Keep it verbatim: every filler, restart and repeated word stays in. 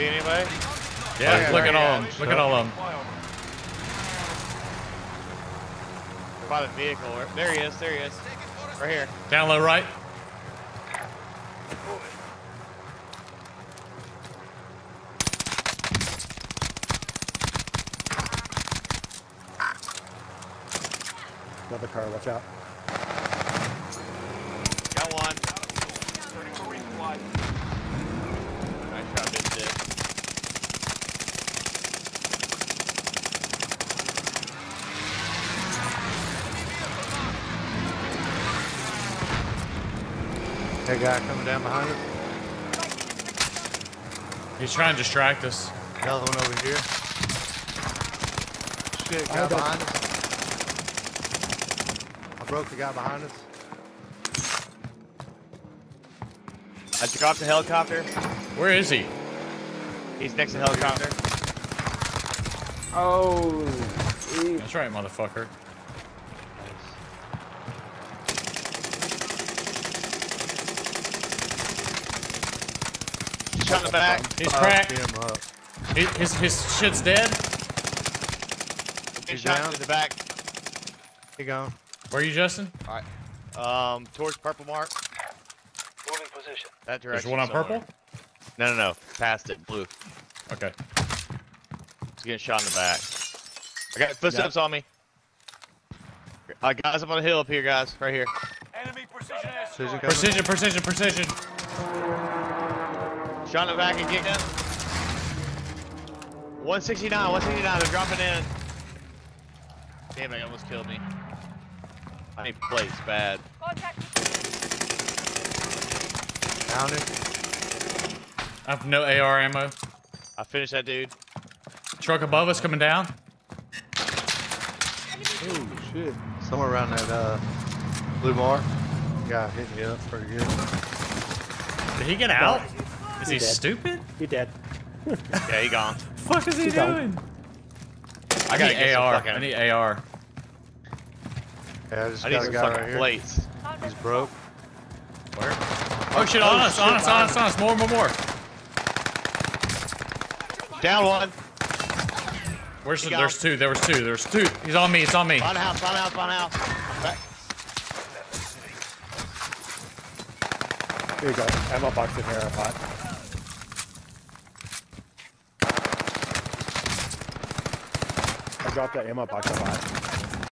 See anybody? Yeah, yeah, look at all them. Look at all of them. By the vehicle. There he is. There he is. Right here. Down low right. Another car. Watch out. Got one. Nice shot, big dick. That guy coming down behind us. He's trying to distract us. Another one over here. Shit, guy behind us. Broke the guy behind us. I dropped the helicopter. Where is he? He's next to the helicopter. Oh. Ew. That's right, motherfucker. Nice. He's on the back. He's cracked. His, his, his shit's dead. He's down to the back. He gone. Where are you, Justin? All right. Um, towards purple mark. Moving position. That direction. There's one on somewhere. Purple? No, no, no. Past it. Blue. Okay. He's getting shot in the back. I got footsteps yeah. on me. Uh, guys, I'm on a hill up here, guys. Right here. Enemy precision. Precision, precision, precision, precision. Shot in the back again. one sixty-nine, one sixty-nine. They're dropping in. Damn, they almost killed me. I need plates bad. Found it. I have no A R ammo. I finished that dude. Truck above us coming down. Oh shit. Somewhere around that uh, blue bar. Guy hit me up pretty good. Did he get out? Is he, he stupid? He dead. Yeah, he gone. What the fuck is he, he doing? Gone. I got an A R. I need A R. Yeah, I just I got need some guy fucking right plates. He's broke. Where? Oh shit, on oh, us, shit, on us, on us, on us, more, more, more. Down one. Where's the, there's two, there was two, there's two. He's on me, it's on me. On house, on house, on house. Back. Here we go. Ammo box in here, I thought. I dropped that ammo box a lot.